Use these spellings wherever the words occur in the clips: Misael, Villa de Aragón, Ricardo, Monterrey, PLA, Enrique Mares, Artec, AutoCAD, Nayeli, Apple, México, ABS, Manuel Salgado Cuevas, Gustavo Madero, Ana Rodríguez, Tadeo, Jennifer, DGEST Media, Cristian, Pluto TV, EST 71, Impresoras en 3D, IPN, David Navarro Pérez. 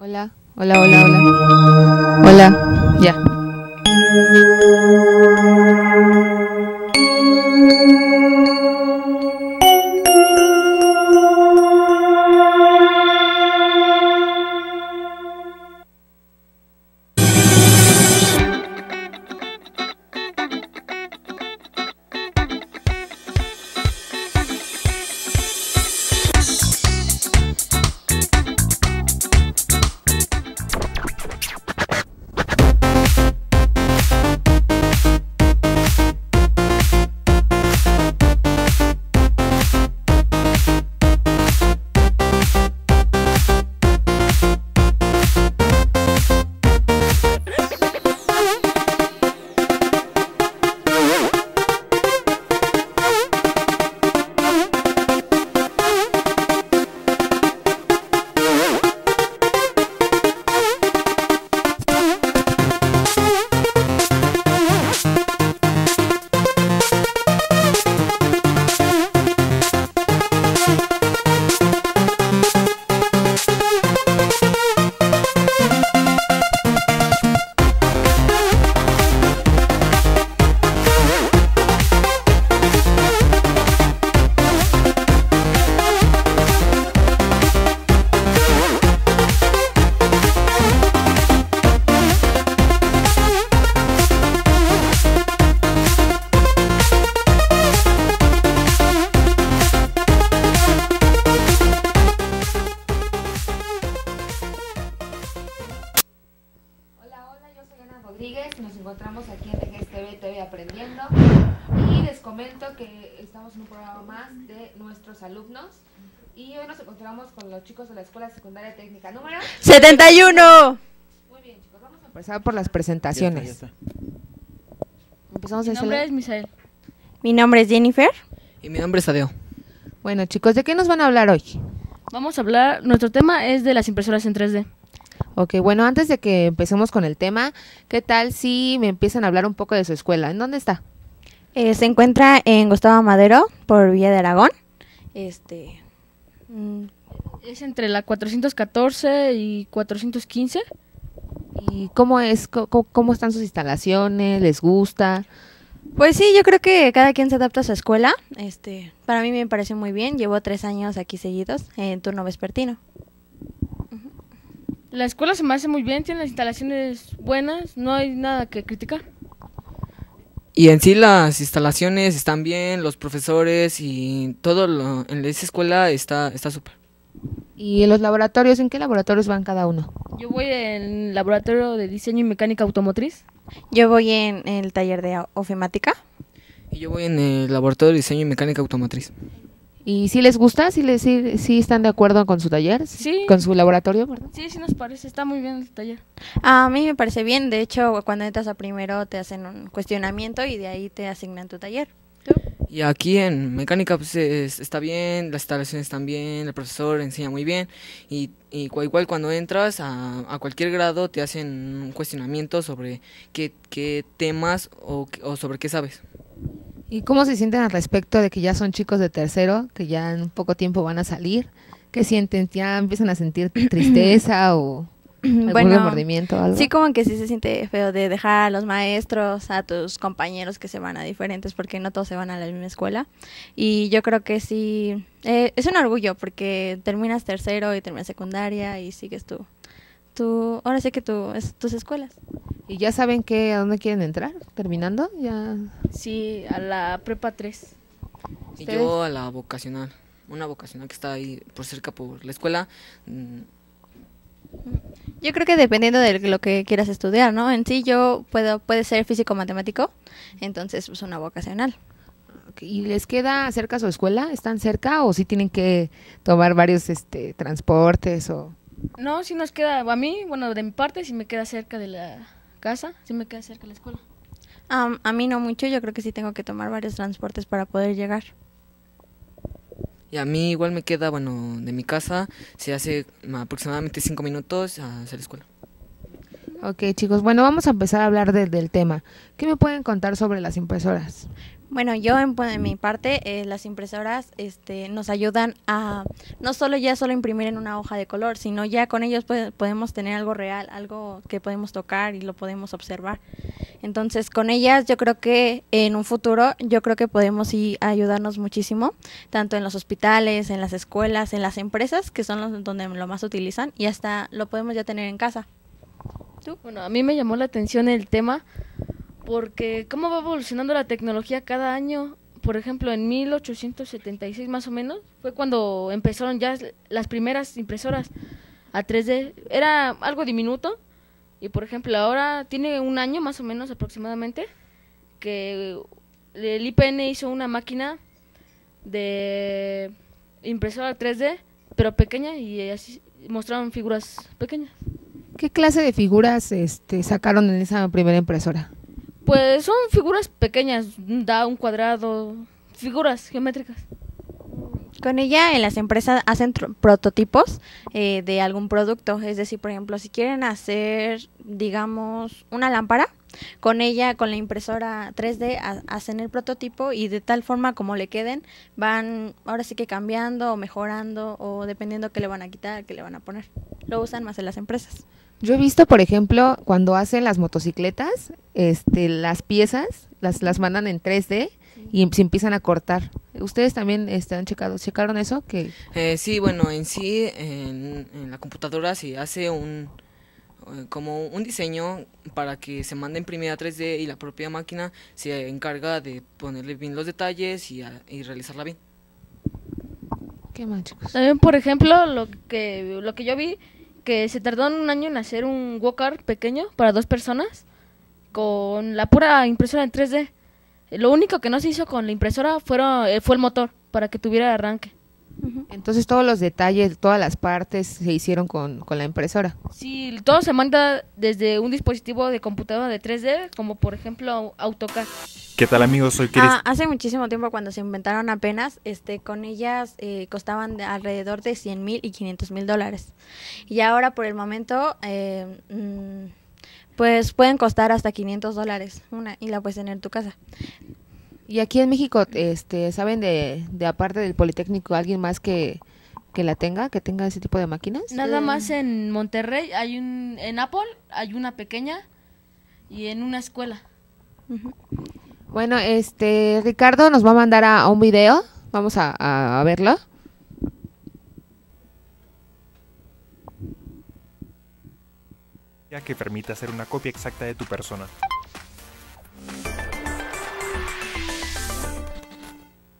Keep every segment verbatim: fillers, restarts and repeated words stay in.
Hola, hola, hola, hola. Hola, ya. Chicos de la Escuela Secundaria Técnica número setenta y uno. Muy bien, chicos, vamos a empezar por las presentaciones. Ya está, ya está. Empezamos. Mi nombre es Misael. Mi nombre es Jennifer. Y mi nombre es Tadeo. Bueno, chicos, ¿de qué nos van a hablar hoy? Vamos a hablar, nuestro tema es de las impresoras en tres D. Ok, bueno, antes de que empecemos con el tema, ¿qué tal si me empiezan a hablar un poco de su escuela? ¿En dónde está? Eh, se encuentra en Gustavo Madero, por Villa de Aragón. Este... Mm, Es entre la cuatrocientos catorce y cuatrocientos quince. ¿Y cómo es? ¿Cómo, cómo están sus instalaciones? ¿Les gusta? Pues sí, yo creo que cada quien se adapta a su escuela. Este, para mí me pareció muy bien. Llevo tres años aquí seguidos en turno vespertino. La escuela se me hace muy bien, tiene las instalaciones buenas, no hay nada que criticar. Y en sí las instalaciones están bien, los profesores y todo lo, en esa escuela está está súper. ¿Y en los laboratorios? ¿En qué laboratorios van cada uno? Yo voy en el laboratorio de diseño y mecánica automotriz. Yo voy en el taller de ofimática. Y yo voy en el laboratorio de diseño y mecánica automotriz. ¿Y si les gusta? ¿Si les, si, si están de acuerdo con su taller? Sí. ¿Con su laboratorio, verdad? Sí, sí nos parece, está muy bien el taller. A mí me parece bien, de hecho cuando entras a primero te hacen un cuestionamiento y de ahí te asignan tu taller. Y aquí en mecánica pues, es, está bien, las instalaciones están bien, el profesor enseña muy bien y, y igual cuando entras a, a cualquier grado te hacen un cuestionamiento sobre qué, qué temas o, o sobre qué sabes. ¿Y cómo se sienten al respecto de que ya son chicos de tercero, que ya en poco tiempo van a salir? ¿Qué sienten? ¿Ya empiezan a sentir tristeza o algún bueno, remordimiento? Algo? Sí, como que sí se siente feo de dejar a los maestros, a tus compañeros que se van a diferentes, porque no todos se van a la misma escuela. Y yo creo que sí, eh, es un orgullo, porque terminas tercero y terminas secundaria y sigues tú, tú ahora sí que tú, es, tus escuelas. ¿Y ya saben qué, a dónde quieren entrar? ¿Terminando? Ya. Sí, a la prepa tres. Y yo a la vocacional, una vocacional que está ahí por cerca por la escuela. Mm, Yo creo que dependiendo de lo que quieras estudiar, ¿no? En sí yo puedo puede ser físico-matemático, entonces pues una vocacional. ¿Y les queda cerca su escuela? ¿Están cerca o sí tienen que tomar varios este transportes o...? No, sí nos queda, a mí, bueno, de mi parte sí me queda cerca de la casa, sí me queda cerca de la escuela. Um, a mí no mucho, yo creo que sí tengo que tomar varios transportes para poder llegar. Y a mí igual me queda, bueno, de mi casa se hace aproximadamente cinco minutos hacia la escuela. Ok, chicos, bueno, vamos a empezar a hablar de, del tema. ¿Qué me pueden contar sobre las impresoras? Bueno, yo en, en mi parte, eh, las impresoras este, nos ayudan a no solo ya solo imprimir en una hoja de color, sino ya con ellos puede, podemos tener algo real, algo que podemos tocar y lo podemos observar. Entonces, con ellas yo creo que en un futuro, yo creo que podemos sí, ayudarnos muchísimo, tanto en los hospitales, en las escuelas, en las empresas, que son los, donde lo más utilizan, y hasta lo podemos ya tener en casa. ¿Tú? Bueno, a mí me llamó la atención el tema, porque cómo va evolucionando la tecnología cada año. Por ejemplo, en mil ochocientos setenta y seis más o menos, fue cuando empezaron ya las primeras impresoras a tres D. Era algo diminuto y, por ejemplo, ahora tiene un año más o menos aproximadamente que el I P N hizo una máquina de impresora tres D, pero pequeña, y así mostraron figuras pequeñas. ¿Qué clase de figuras este, sacaron en esa primera impresora? Pues son figuras pequeñas, da un cuadrado, figuras geométricas. Con ella en las empresas hacen prototipos eh, de algún producto, es decir, por ejemplo, si quieren hacer, digamos, una lámpara, con ella, con la impresora tres D, ha hacen el prototipo y de tal forma como le queden, van ahora sí que cambiando o mejorando o dependiendo qué le van a quitar, qué le van a poner. Lo usan más en las empresas. Yo he visto, por ejemplo, cuando hacen las motocicletas, este, las piezas las, las mandan en tres D y se empiezan a cortar. ¿Ustedes también este, han checado, checaron eso? Que eh, sí, bueno, en sí, en, en la computadora se hace un como un diseño para que se mande imprimida tres D y la propia máquina se encarga de ponerle bien los detalles y, a, y realizarla bien. ¿Qué más, chicos? También, por ejemplo, lo que lo que yo vi, que se tardó un año en hacer un walker pequeño para dos personas con la pura impresora en tres D. Lo único que no se hizo con la impresora fueron, fue el motor, para que tuviera arranque. Uh-huh. Entonces todos los detalles, todas las partes se hicieron con, con la impresora. Sí, todo se manda desde un dispositivo de computadora de tres D, como por ejemplo AutoCAD. ¿Qué tal, amigos? Soy Cristian. Ah, hace muchísimo tiempo, cuando se inventaron apenas, este, con ellas eh, costaban de alrededor de cien mil y quinientos mil dólares. Y ahora por el momento, eh, pues pueden costar hasta quinientos dólares una y la puedes tener en tu casa. Y aquí en México, este, ¿saben de, de aparte del Politécnico, alguien más que, que la tenga, que tenga ese tipo de máquinas? Nada eh. más en Monterrey, hay un, en Apple hay una pequeña y en una escuela. Uh-huh. Bueno, este Ricardo nos va a mandar a, a un video, vamos a, a, a verlo. Ya que permite hacer una copia exacta de tu persona.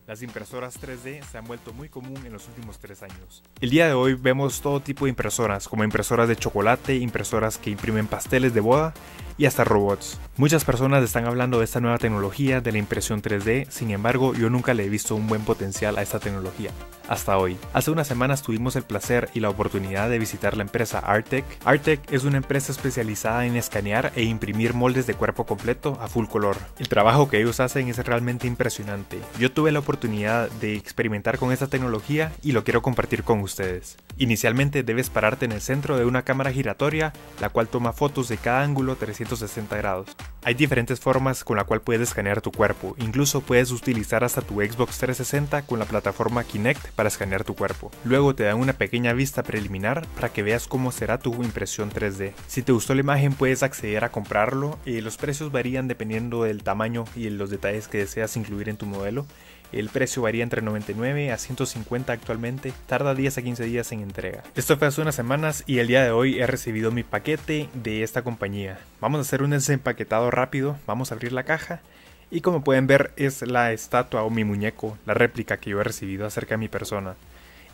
Las impresoras tres D se han vuelto muy común en los últimos tres años. El día de hoy vemos todo tipo de impresoras, como impresoras de chocolate, impresoras que imprimen pasteles de boda y hasta robots. Muchas personas están hablando de esta nueva tecnología de la impresión tres D, sin embargo yo nunca le he visto un buen potencial a esta tecnología, hasta hoy. Hace unas semanas tuvimos el placer y la oportunidad de visitar la empresa Artec. Artec es una empresa especializada en escanear e imprimir moldes de cuerpo completo a full color. El trabajo que ellos hacen es realmente impresionante. Yo tuve la oportunidad de experimentar con esta tecnología y lo quiero compartir con ustedes. Inicialmente debes pararte en el centro de una cámara giratoria, la cual toma fotos de cada ángulo trescientos sesenta grados. Hay diferentes formas con la cual puedes escanear tu cuerpo, incluso puedes utilizar hasta tu Xbox trescientos sesenta con la plataforma Kinect para escanear tu cuerpo. Luego te dan una pequeña vista preliminar para que veas cómo será tu impresión tres D. Si te gustó la imagen puedes acceder a comprarlo, eh, los precios varían dependiendo del tamaño y los detalles que deseas incluir en tu modelo. El precio varía entre noventa y nueve a ciento cincuenta actualmente, tarda diez a quince días en entrega. Esto fue hace unas semanas y el día de hoy he recibido mi paquete de esta compañía. Vamos a hacer un desempaquetado rápido, vamos a abrir la caja y como pueden ver es la estatua o mi muñeco, la réplica que yo he recibido acerca de mi persona.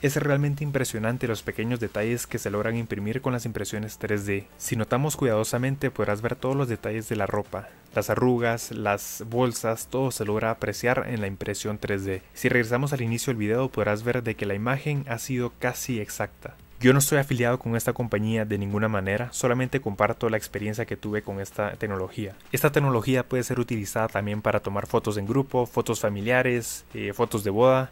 Es realmente impresionante los pequeños detalles que se logran imprimir con las impresiones tres D. Si notamos cuidadosamente podrás ver todos los detalles de la ropa, las arrugas, las bolsas, todo se logra apreciar en la impresión tres D. Si regresamos al inicio del video podrás ver de que la imagen ha sido casi exacta. Yo no estoy afiliado con esta compañía de ninguna manera, solamente comparto la experiencia que tuve con esta tecnología. Esta tecnología puede ser utilizada también para tomar fotos en grupo, fotos familiares, eh, fotos de boda.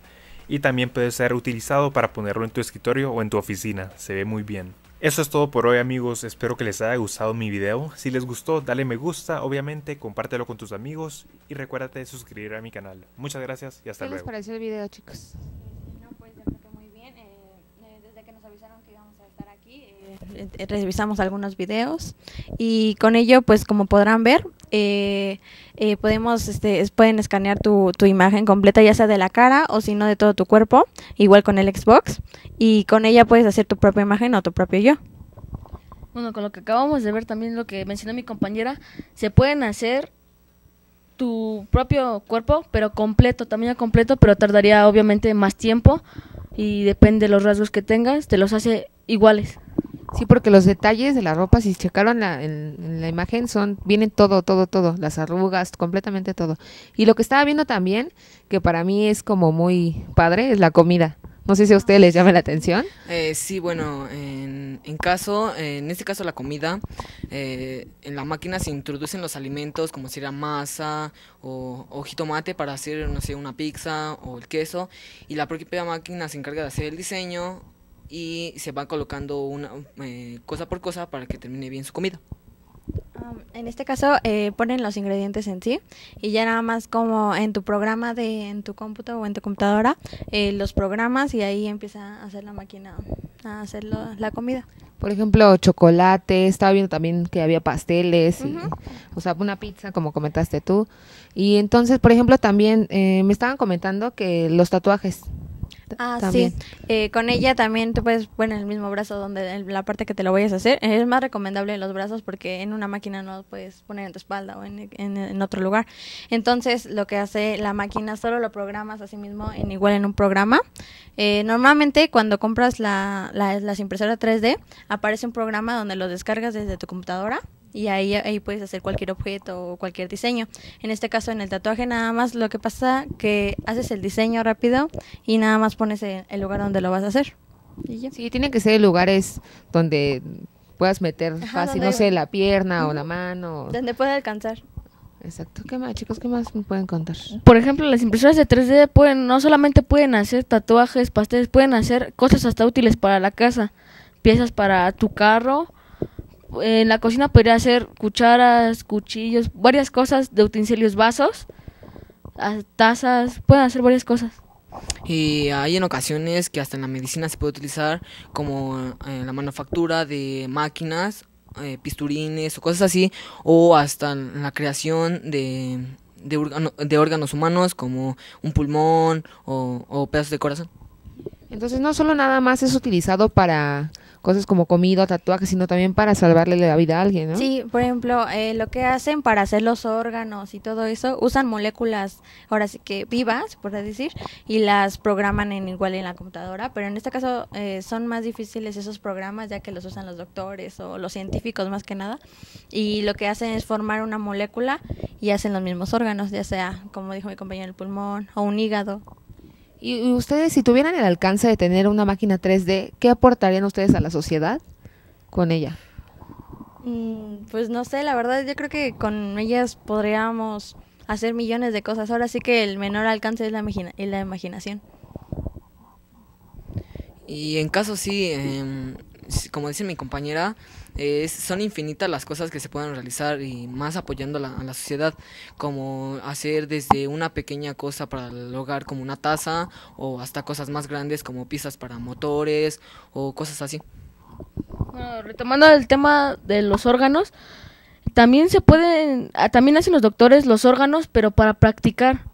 Y también puede ser utilizado para ponerlo en tu escritorio o en tu oficina, se ve muy bien. Eso es todo por hoy, amigos, espero que les haya gustado mi video. Si les gustó, dale me gusta, obviamente, compártelo con tus amigos y recuérdate suscribir a mi canal. Muchas gracias y hasta luego. ¿Qué les pareció el video, chicos? No, pues yo creo que muy bien. Eh, eh, desde que nos avisaron que íbamos a estar aquí, eh, revisamos algunos videos y con ello, pues como podrán ver, eh, eh, podemos, este, pueden escanear tu, tu imagen completa, ya sea de la cara o si no de todo tu cuerpo, igual con el Xbox. Y con ella puedes hacer tu propia imagen o tu propio yo. Bueno, con lo que acabamos de ver, también lo que mencionó mi compañera, se pueden hacer tu propio cuerpo, pero completo, tamaño completo, pero tardaría obviamente más tiempo y depende de los rasgos que tengas, te los hace iguales. Sí, porque los detalles de la ropa, si checaron la, en, en la imagen, son vienen todo, todo, todo, las arrugas, completamente todo. Y lo que estaba viendo también, que para mí es como muy padre, es la comida. No sé si a ustedes les llama la atención. Eh, sí, bueno, en, en caso, en este caso la comida, eh, en la máquina se introducen los alimentos como si era masa o, o jitomate para hacer, no sé, una pizza o el queso, y la propia máquina se encarga de hacer el diseño y se va colocando una eh, cosa por cosa para que termine bien su comida. Um, en este caso eh, ponen los ingredientes en sí y ya nada más como en tu programa de en tu cómputo o en tu computadora eh, los programas y ahí empieza a hacer la máquina, a hacer lo, la comida. Por ejemplo, chocolate, estaba viendo también que había pasteles, y, uh-huh. o sea, una pizza como comentaste tú. Y entonces, por ejemplo, también eh, me estaban comentando que los tatuajes. Ah, también. Sí, eh, con ella también tú puedes, bueno, el mismo brazo donde el, la parte que te lo vayas a hacer, es más recomendable los brazos porque en una máquina no los puedes poner en tu espalda o en, en, en otro lugar. Entonces lo que hace la máquina, solo lo programas a sí mismo en igual en un programa. Eh, normalmente cuando compras la, la, las impresoras tres D aparece un programa donde los descargas desde tu computadora. Y ahí, ahí puedes hacer cualquier objeto o cualquier diseño. En este caso, en el tatuaje, nada más lo que pasa que haces el diseño rápido y nada más pones el lugar donde lo vas a hacer. Y ya. Sí, tiene que ser lugares donde puedas meter fácil, no sé, la pierna o la mano. Donde pueda alcanzar. Exacto. ¿Qué más, chicos? ¿Qué más me pueden contar? Por ejemplo, las impresoras de tres D pueden, no solamente pueden hacer tatuajes, pasteles, pueden hacer cosas hasta útiles para la casa. Piezas para tu carro. En la cocina podría hacer cucharas, cuchillos, varias cosas de utensilios, vasos, tazas, pueden hacer varias cosas. Y hay en ocasiones que hasta en la medicina se puede utilizar como en la manufactura de máquinas, eh, pisturines o cosas así, o hasta en la creación de, de, órgano, de órganos humanos como un pulmón o, o pedazos de corazón. Entonces no solo nada más es utilizado para cosas como comida, tatuajes, sino también para salvarle la vida a alguien, ¿no? Sí, por ejemplo, eh, lo que hacen para hacer los órganos y todo eso, usan moléculas, ahora sí que vivas, por decir, y las programan en igual en la computadora, pero en este caso eh, son más difíciles esos programas, ya que los usan los doctores o los científicos más que nada, y lo que hacen es formar una molécula y hacen los mismos órganos, ya sea, como dijo mi compañero, el pulmón o un hígado. Y ustedes, si tuvieran el alcance de tener una máquina tres D, ¿qué aportarían ustedes a la sociedad con ella? Pues no sé, la verdad yo creo que con ellas podríamos hacer millones de cosas. Ahora sí que el menor alcance es la, imagina- es la imaginación. Y en caso sí, eh, como dice mi compañera, eh, son infinitas las cosas que se pueden realizar y más apoyando a la, a la sociedad, como hacer desde una pequeña cosa para el hogar como una taza o hasta cosas más grandes como piezas para motores o cosas así. Bueno, retomando el tema de los órganos, también se pueden, también hacen los doctores los órganos, pero para practicar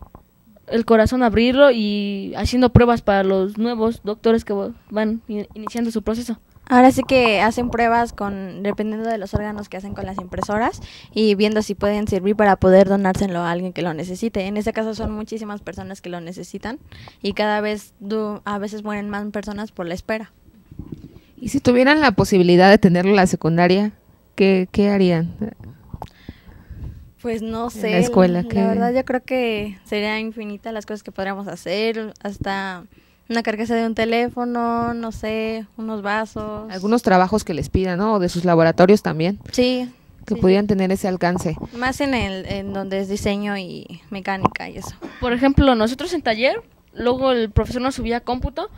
el corazón, abrirlo y haciendo pruebas para los nuevos doctores que van iniciando su proceso. Ahora sí que hacen pruebas con dependiendo de los órganos que hacen con las impresoras y viendo si pueden servir para poder donárselo a alguien que lo necesite. En este caso son muchísimas personas que lo necesitan y cada vez du a veces mueren más personas por la espera. Y si tuvieran la posibilidad de tenerlo en la secundaria, ¿qué, qué harían? Pues no sé. En la escuela, la, ¿qué? La verdad yo creo que sería infinita las cosas que podríamos hacer, hasta una carcasa de un teléfono, no sé, unos vasos. Algunos trabajos que les pidan, ¿no? O de sus laboratorios también. Sí. Que sí, pudieran sí. tener ese alcance. Más en el en donde es diseño y mecánica y eso. Por ejemplo, nosotros en taller, luego el profesor nos subía a cómputo,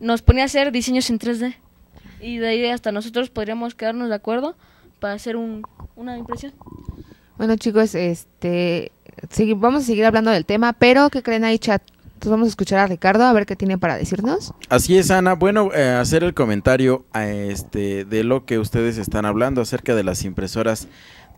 nos ponía a hacer diseños en tres D. y de ahí hasta nosotros podríamos quedarnos de acuerdo para hacer un, una impresión. Bueno, chicos, este sí, vamos a seguir hablando del tema, pero ¿qué creen ahí, chat? Entonces vamos a escuchar a Ricardo a ver qué tiene para decirnos. Así es, Ana. Bueno, eh, hacer el comentario a este de lo que ustedes están hablando acerca de las impresoras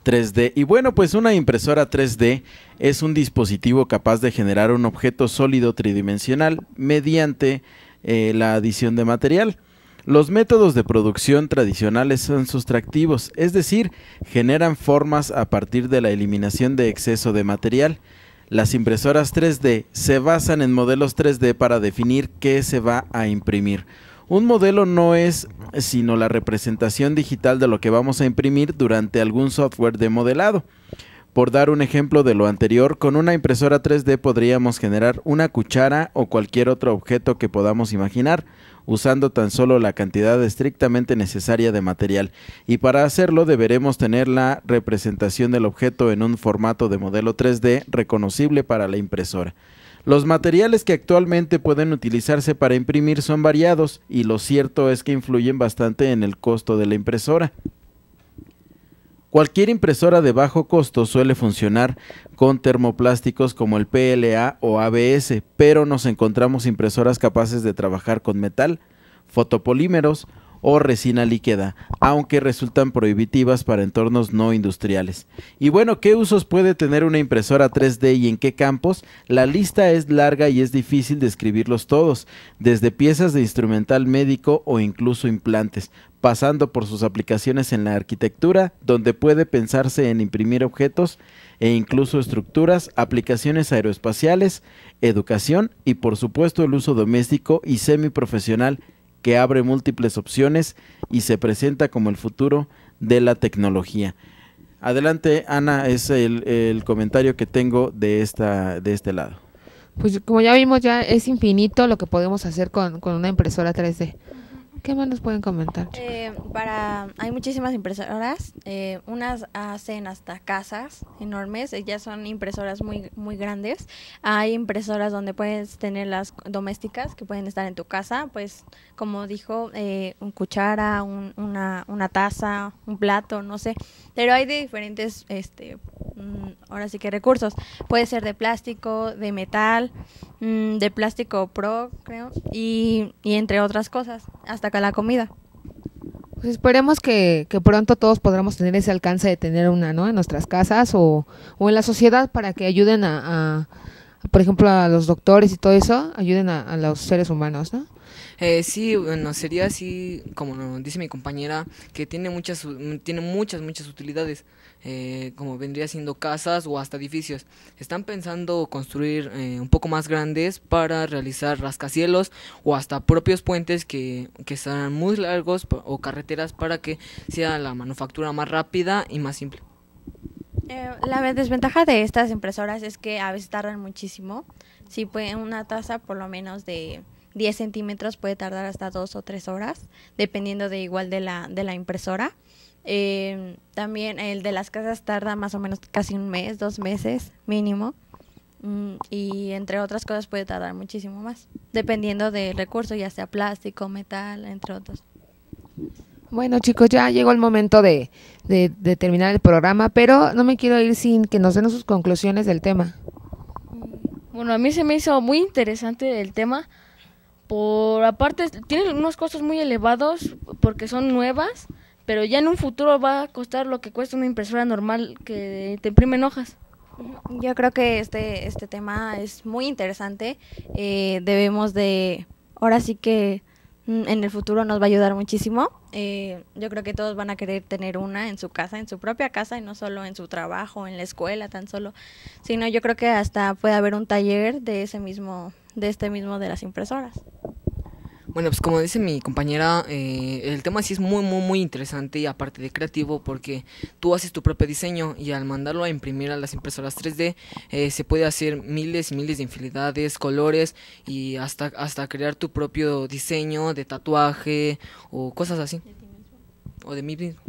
tres D. Y bueno, pues una impresora tres D es un dispositivo capaz de generar un objeto sólido tridimensional mediante eh, la adición de material. Los métodos de producción tradicionales son sustractivos, es decir, generan formas a partir de la eliminación de exceso de material. Las impresoras tres D se basan en modelos tres D para definir qué se va a imprimir. Un modelo no es sino la representación digital de lo que vamos a imprimir durante algún software de modelado. Por dar un ejemplo de lo anterior, con una impresora tres D podríamos generar una cuchara o cualquier otro objeto que podamos imaginar, usando tan solo la cantidad estrictamente necesaria de material. Y para hacerlo deberemos tener la representación del objeto en un formato de modelo tres D reconocible para la impresora. Los materiales que actualmente pueden utilizarse para imprimir son variados y lo cierto es que influyen bastante en el costo de la impresora. Cualquier impresora de bajo costo suele funcionar con termoplásticos como el P L A o A B S, pero nos encontramos impresoras capaces de trabajar con metal, fotopolímeros o resina líquida, aunque resultan prohibitivas para entornos no industriales. Y bueno, ¿qué usos puede tener una impresora tres D y en qué campos? La lista es larga y es difícil describirlos todos, desde piezas de instrumental médico o incluso implantes, pasando por sus aplicaciones en la arquitectura, donde puede pensarse en imprimir objetos e incluso estructuras, aplicaciones aeroespaciales, educación y por supuesto el uso doméstico y semiprofesional, que abre múltiples opciones y se presenta como el futuro de la tecnología. Adelante, Ana, es el, el comentario que tengo de, esta, de este lado. Pues como ya vimos, ya es infinito lo que podemos hacer con, con una impresora tres D. ¿Qué más nos pueden comentar? Eh, para, hay muchísimas impresoras, eh, unas hacen hasta casas enormes, ya son impresoras muy muy grandes. Hay impresoras donde puedes tener las domésticas que pueden estar en tu casa, pues como dijo, eh, un cuchara, un, una, una taza, un plato, no sé. Pero hay de diferentes, este, ahora sí que recursos. Puede ser de plástico, de metal, de plástico pro, creo, y, y entre otras cosas, hasta acá la comida. Pues esperemos que, que pronto todos podamos tener ese alcance de tener una, ¿no? En nuestras casas o, o en la sociedad para que ayuden a, a, a, por ejemplo, a los doctores y todo eso, ayuden a, a los seres humanos, ¿no? Eh, sí, bueno, sería así, como nos dice mi compañera, que tiene muchas, tiene muchas, muchas utilidades, eh, como vendría siendo casas o hasta edificios. Están pensando construir eh, un poco más grandes para realizar rascacielos o hasta propios puentes que, que serán muy largos o carreteras para que sea la manufactura más rápida y más simple. Eh, la desventaja de estas impresoras es que a veces tardan muchísimo. Si pueden, una taza por lo menos de diez centímetros puede tardar hasta dos o tres horas, dependiendo de igual de la, de la impresora. Eh, también el de las casas tarda más o menos casi un mes, dos meses mínimo. Mm, y entre otras cosas puede tardar muchísimo más, dependiendo del recurso, ya sea plástico, metal, entre otros. Bueno, chicos, ya llegó el momento de, de, de terminar el programa, pero no me quiero ir sin que nos den sus conclusiones del tema. Bueno, a mí se me hizo muy interesante el tema. Por aparte, tienen unos costos muy elevados porque son nuevas, pero ya en un futuro va a costar lo que cuesta una impresora normal que te imprime en hojas. Yo creo que este, este tema es muy interesante. Eh, debemos de, ahora sí que en el futuro nos va a ayudar muchísimo. Eh, yo creo que todos van a querer tener una en su casa, en su propia casa, y no solo en su trabajo, en la escuela, tan solo, sino yo creo que hasta puede haber un taller de ese mismo... de este mismo de las impresoras. Bueno, pues como dice mi compañera, eh, el tema sí es muy, muy, muy interesante y aparte de creativo, porque tú haces tu propio diseño y al mandarlo a imprimir a las impresoras tres D eh, se puede hacer miles y miles de infinidades, colores y hasta, hasta crear tu propio diseño de tatuaje o cosas así. De ti mismo. O de mí mismo.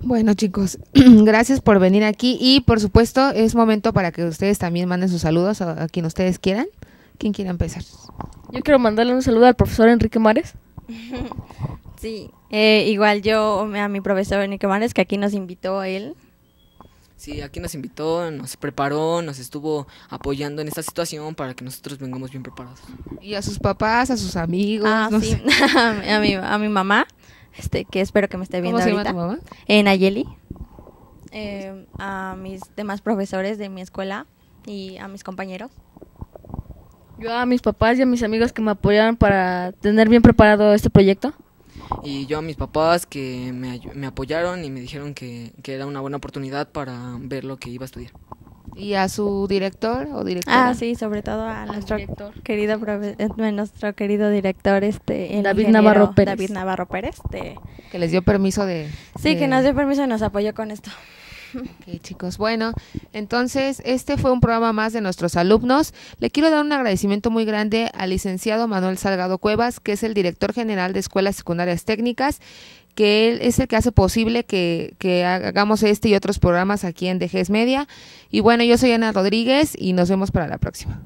Bueno, chicos, gracias por venir aquí y por supuesto es momento para que ustedes también manden sus saludos a, a quien ustedes quieran. ¿Quién quiere empezar? Yo quiero mandarle un saludo al profesor Enrique Mares. Sí, eh, igual yo a mi profesor Enrique Mares, que aquí nos invitó a él. Sí, aquí nos invitó, nos preparó, nos estuvo apoyando en esta situación para que nosotros vengamos bien preparados. Y a sus papás, a sus amigos. Ah, no sí. a, mi, a mi mamá, este, que espero que me esté viendo ahorita. ¿Cómo se llama tu mamá? Eh, Nayeli. Eh, a mis demás profesores de mi escuela y a mis compañeros. Yo a mis papás y a mis amigos que me apoyaron para tener bien preparado este proyecto. Y yo a mis papás que me, me apoyaron y me dijeron que, que era una buena oportunidad para ver lo que iba a estudiar. ¿Y a su director o directora? Ah, sí, sobre todo a nuestro director. querido profe, nuestro querido director, este, el David Navarro Pérez. David Navarro Pérez de, que les dio permiso de... Sí, de... que nos dio permiso y nos apoyó con esto. Ok, chicos, bueno, entonces este fue un programa más de nuestros alumnos. Le quiero dar un agradecimiento muy grande al licenciado Manuel Salgado Cuevas, que es el director general de Escuelas Secundarias Técnicas, que él es el que hace posible que, que hagamos este y otros programas aquí en D G E S T Media. Y bueno, yo soy Ana Rodríguez y nos vemos para la próxima.